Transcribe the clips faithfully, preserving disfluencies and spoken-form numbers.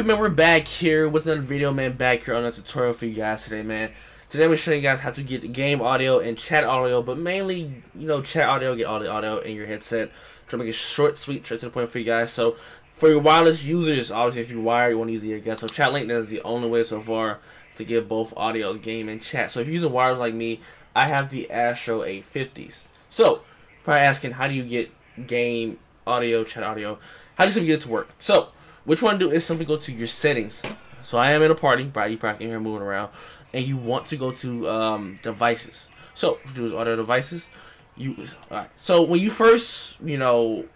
up, man? We're back here with another video, man. Back here on a tutorial for you guys today, man. Today we're showing you guys how to get the game audio and chat audio, but mainly, you know, chat audio, get all the audio in your headset. Try to make it short, sweet, straight to the point for you guys. So for your wireless users, obviously, if you wire, you want to use the earbuds. So chat link, that is the only way so far to get both audio, game, and chat. So if you're using wires like me, I have the Astro A fifties. So probably asking, how do you get game audio, chat audio? How do you get it to work? So what you want to do is simply go to your settings. So I am in a party, but you probably in here moving around, and you want to go to um, devices. So what you do is audio devices. You all right. So when you first, you know,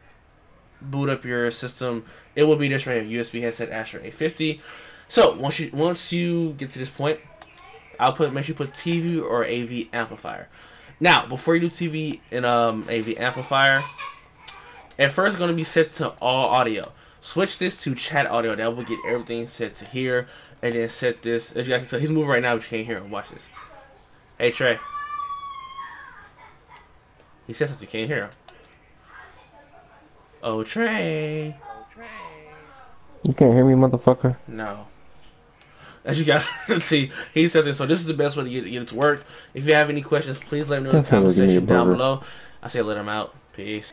boot up your system, it will be this right here, U S B headset Astro A fifty. So once you once you get to this point, output, make sure you put T V or A V amplifier. Now before you do T V and um, A V amplifier, at first it's going to be set to all audio. Switch this to chat audio. That will get everything set to here, and then set this. As you guys can tell, he's moving right now, but you can't hear him. Watch this. Hey Trey. He said something, you can't hear him. Oh Trey. You can't hear me, motherfucker. No. As you guys can see, he said this. So this is the best way to get, get it to work. If you have any questions, please let me know in the comment section down below. I say let him out. Peace.